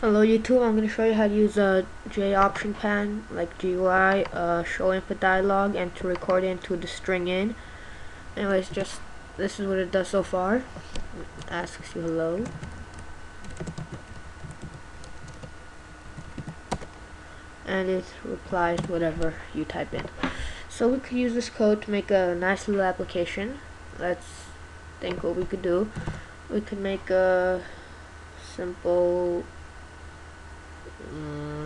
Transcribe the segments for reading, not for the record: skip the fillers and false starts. Hello YouTube, I'm going to show you how to use a J option pan like GUI, show input dialog, and to record into the string in. Anyways, just this is what it does so far. It asks you hello. And it replies whatever you type in. So we could use this code to make a nice little application. Let's think what we could do. We could make a simple...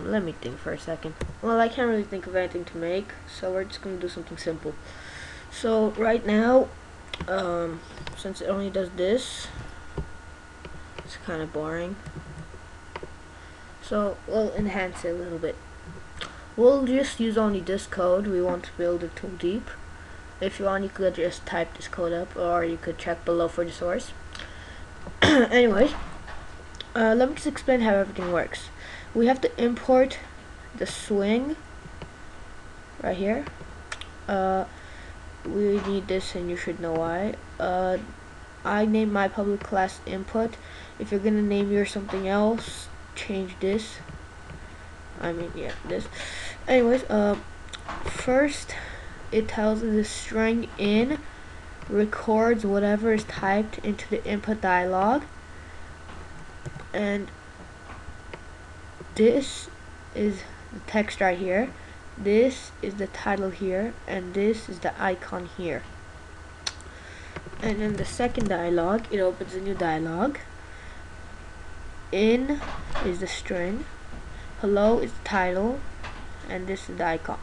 let me think for a second. Well, I can't really think of anything to make, so we're just going to do something simple. So right now, since it only does this, it's kind of boring. So we'll enhance it a little bit. We'll just use only this code. We won't build it too deep. If you want, you could just type this code up, or you could check below for the source. Anyways, let me just explain how everything works. We have to import the swing right here. We need this, and you should know why. I named my public class input. If you're gonna name yours something else, change this. This. Anyways, first it tells the string in records whatever is typed into the input dialog, and this is the text right here, this is the title here, and this is the icon here. And in the second dialog, it opens a new dialog. In is the string, hello is the title, and this is the icon.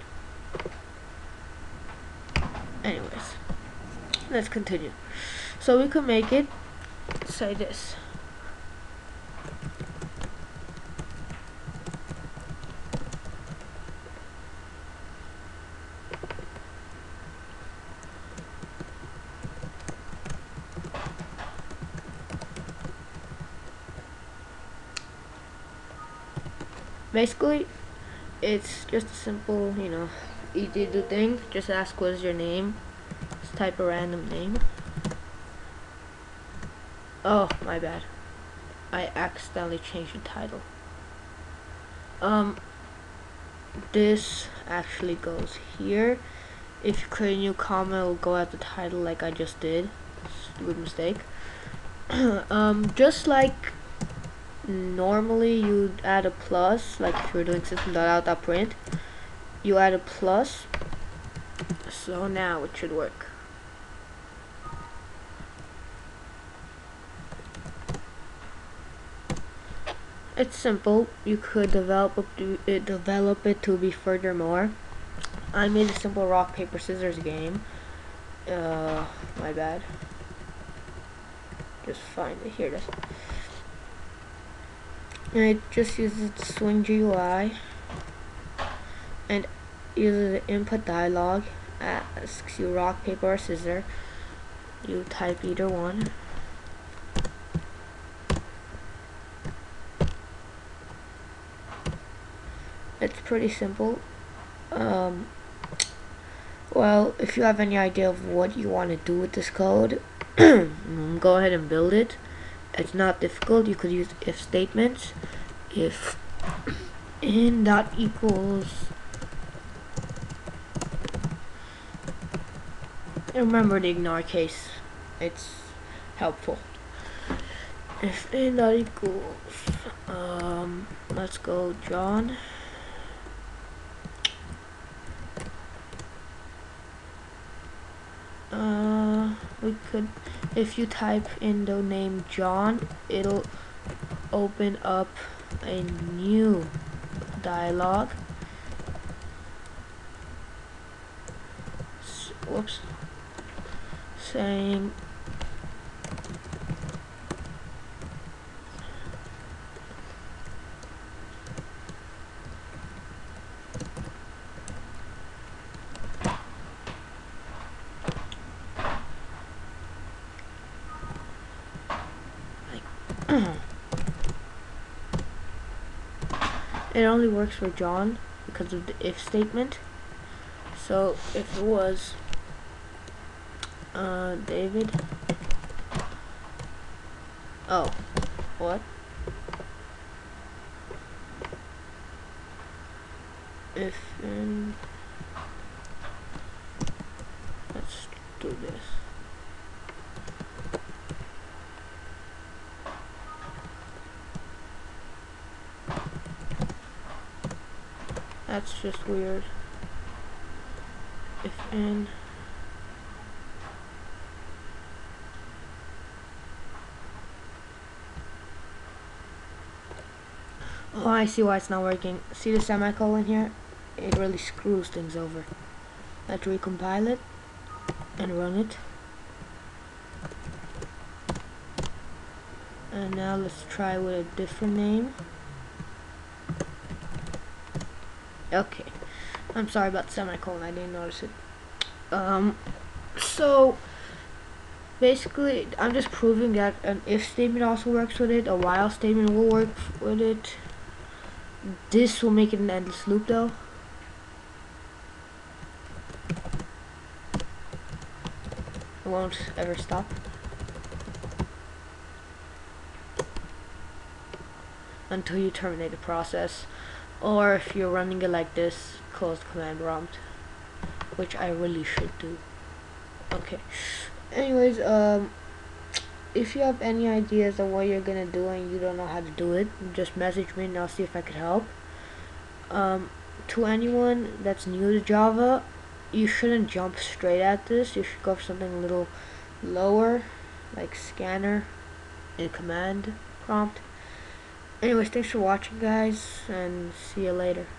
Anyways, let's continue. So we could make it say this. Basically, it's just a simple, easy to do thing. Just ask what is your name. Just type a random name. Oh, my bad. I accidentally changed the title. This actually goes here. If you create a new comma, it will go at the title like I just did. Good mistake. Just like normally you add a plus, like if you're doing system.out.print, you add a plus. So now it should work. It's simple. You could develop it to be furthermore. I made a simple rock paper scissors game. My bad. Just find it here. That's and it just uses the swing GUI and uses the input dialog, asks you rock, paper, or scissor. You type either one. It's pretty simple. Well, if you have any idea of what you want to do with this code, go ahead and build it. It's not difficult. You could use if statements. If in dot equals, remember the ignore case, it's helpful. If in dot equals, let's go John, we could, if you type in the name John, it'll open up a new dialog. Whoops. Saying it only works for John because of the if statement. So if it was David, this, and let's do this. That's just weird. If n Oh, I see why it's not working. See the semicolon here? It really screws things over. Let's recompile it and run it. And now let's try with a different name. Okay. I'm sorry about the semicolon, I didn't notice it. So basically, I'm just proving that an if statement also works with it, a while statement will work with it. This will make it an endless loop though. It won't ever stop. Until you terminate the process. Or if you're running it like this, close the command prompt. Which I really should do. Okay. Anyways, if you have any ideas of what you're gonna do and you don't know how to do it, just message me and I'll see if I could help. To anyone that's new to Java, you shouldn't jump straight at this. You should go for something a little lower, like scanner and command prompt. Anyways, thanks for watching, guys, and see you later.